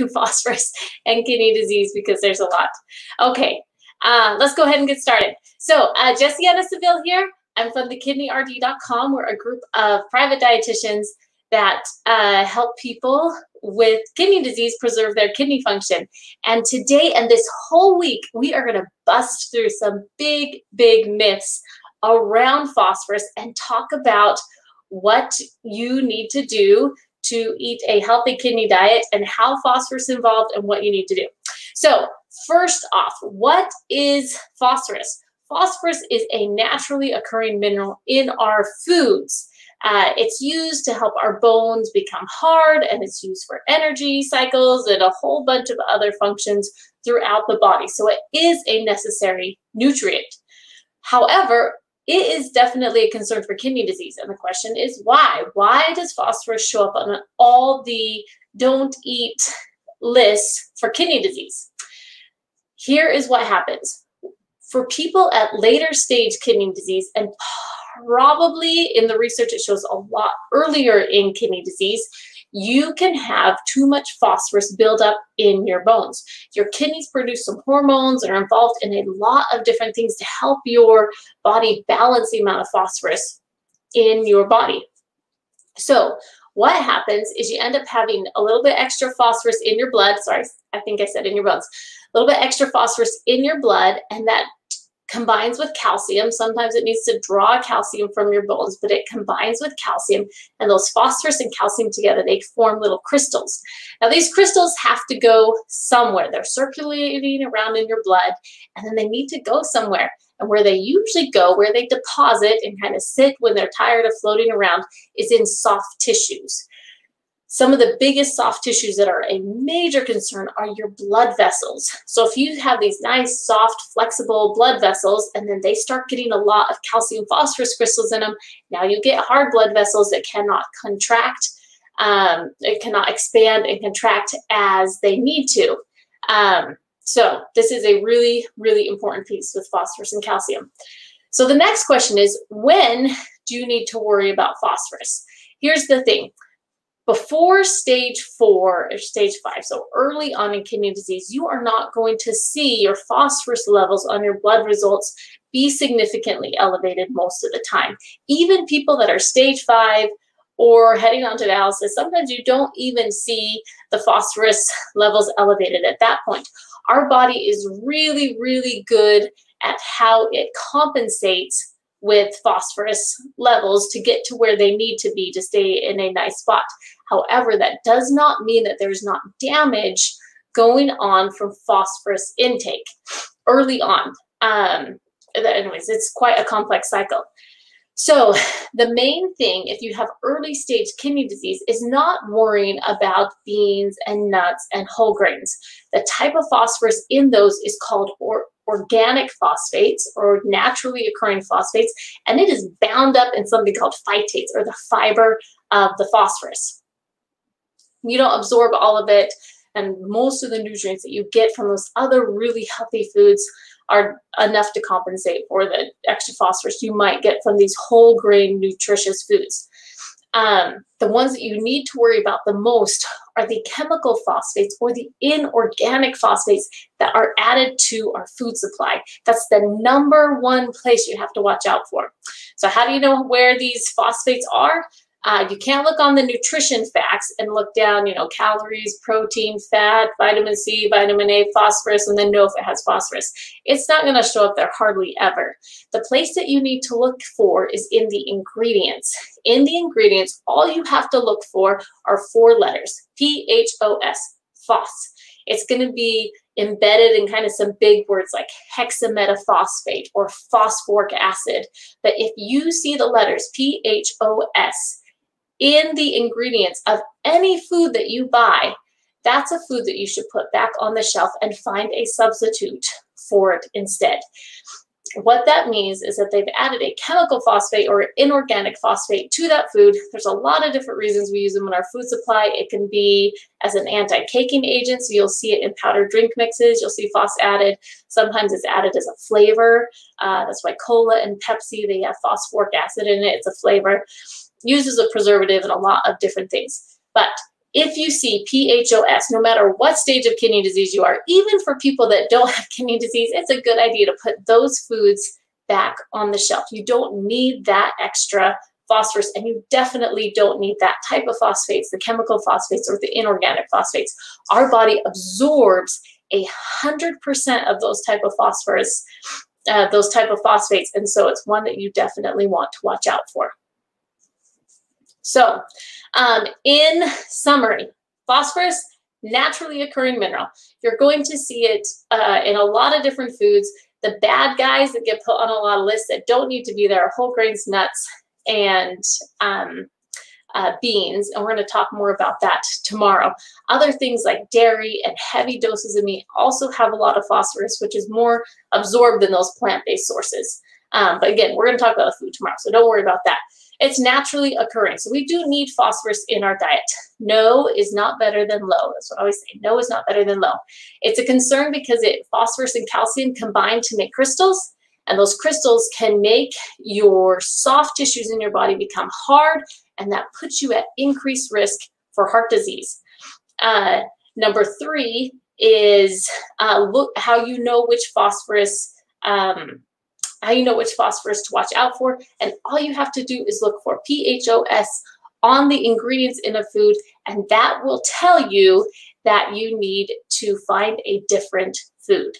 to phosphorus and kidney disease because there's a lot. Okay, let's go ahead and get started. So Jessianna Saville here. I'm from thekidneyrd.com. We're a group of private dietitians that help people with kidney disease preserve their kidney function. And today and this whole week, we are going to bust through some big, big myths around phosphorus and talk about what you need to do to eat a healthy kidney diet and how phosphorus is involved and what you need to do. So first off, what is phosphorus? Phosphorus is a naturally occurring mineral in our foods. It's used to help our bones become hard, and it's used for energy cycles and a whole bunch of other functions throughout the body. So it is a necessary nutrient. However, it is definitely a concern for kidney disease. And the question is why? Why does phosphorus show up on all the don't eat lists for kidney disease? Here is what happens. For people at later stage kidney disease, and probably in the research it shows a lot earlier in kidney disease, you can have too much phosphorus buildup in your bones. Your kidneys produce some hormones and are involved in a lot of different things to help your body balance the amount of phosphorus in your body. So what happens is you end up having a little bit extra phosphorus in your blood. Sorry, I think I said in your bones. A little bit extra phosphorus in your blood, and that combines with calcium. Sometimes it needs to draw calcium from your bones, but it combines with calcium, and those phosphorus and calcium together, they form little crystals. Now these crystals have to go somewhere. They're circulating around in your blood, and then they need to go somewhere. And where they usually go, where they deposit and kind of sit when they're tired of floating around, is in soft tissues. Some of the biggest soft tissues that are a major concern are your blood vessels. So if you have these nice, soft, flexible blood vessels, and then they start getting a lot of calcium phosphorus crystals in them, now you get hard blood vessels that cannot contract, it cannot expand and contract as they need to. So this is a really, really important piece with phosphorus and calcium. So the next question is, when do you need to worry about phosphorus? Here's the thing. Before stage 4 or stage 5, so early on in kidney disease, you are not going to see your phosphorus levels on your blood results be significantly elevated most of the time. Even people that are stage 5 or heading on to dialysis, sometimes you don't even see the phosphorus levels elevated at that point. Our body is really, really good at how it compensates with phosphorus levels to get to where they need to be to stay in a nice spot. However, that does not mean that there's not damage going on from phosphorus intake early on. Anyways, it's quite a complex cycle. So the main thing, if you have early stage kidney disease, is not worrying about beans and nuts and whole grains. The type of phosphorus in those is called organic phosphates or naturally occurring phosphates, and it is bound up in something called phytates, or the fiber of the phosphorus. You don't absorb all of it, and most of the nutrients that you get from those other really healthy foods are enough to compensate for the extra phosphorus you might get from these whole grain nutritious foods. The ones that you need to worry about the most are the chemical phosphates or the inorganic phosphates that are added to our food supply. That's the #1 place you have to watch out for. So how do you know where these phosphates are? You can't look on the nutrition facts and look down, you know, calories, protein, fat, vitamin C, vitamin A, phosphorus, and then know if it has phosphorus. It's not going to show up there hardly ever. The place that you need to look for is in the ingredients. In the ingredients, all you have to look for are 4 letters, P-H-O-S, phos. It's going to be embedded in kind of some big words like hexametaphosphate or phosphoric acid. But if you see the letters P-H-O-S, in the ingredients of any food that you buy, that's a food that you should put back on the shelf and find a substitute for it instead. What that means is that they've added a chemical phosphate or inorganic phosphate to that food. There's a lot of different reasons we use them in our food supply. It can be as an anti-caking agent, so you'll see it in powdered drink mixes. You'll see phos added. Sometimes it's added as a flavor. That's why cola and Pepsi, they have phosphoric acid in it. It's a flavor. Used as a preservative and a lot of different things. But if you see PHOS, no matter what stage of kidney disease you are, even for people that don't have kidney disease, it's a good idea to put those foods back on the shelf. You don't need that extra phosphorus, and you definitely don't need that type of phosphates, the chemical phosphates or the inorganic phosphates. Our body absorbs 100% of those type of phosphorus, those type of phosphates, and so it's one that you definitely want to watch out for. So in summary, phosphorus, naturally occurring mineral. You're going to see it in a lot of different foods. The bad guys that get put on a lot of lists that don't need to be there are whole grains, nuts, and beans, and we're going to talk more about that tomorrow. Other things like dairy and heavy doses of meat also have a lot of phosphorus, which is more absorbed than those plant-based sources. But again, we're going to talk about the food tomorrow, so don't worry about that. It's naturally occurring, so we do need phosphorus in our diet. No is not better than low. That's what I always say. No is not better than low. It's a concern because phosphorus and calcium combine to make crystals, and those crystals can make your soft tissues in your body become hard, and that puts you at increased risk for heart disease. Number three is look how you know which phosphorus. How you know which phosphorus to watch out for, and all you have to do is look for PHOS on the ingredients in a food, and that will tell you that you need to find a different food.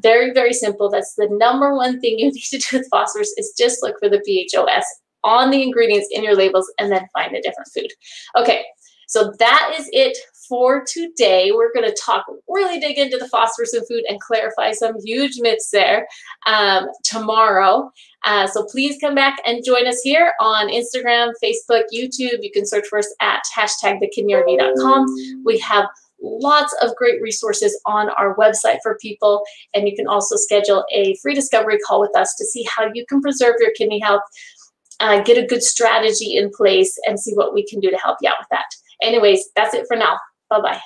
Very, very simple. That's the number one thing you need to do with phosphorus is just look for the PHOS on the ingredients in your labels and then find a different food. Okay, so that is it for today. We're going to really dig into the phosphorus in food and clarify some huge myths there tomorrow. So please come back and join us here on Instagram, Facebook, YouTube. You can search for us at #thekidneyrd.com. We have lots of great resources on our website for people, and you can also schedule a free discovery call with us to see how you can preserve your kidney health, get a good strategy in place, and see what we can do to help you out with that. Anyways, that's it for now. Bye-bye.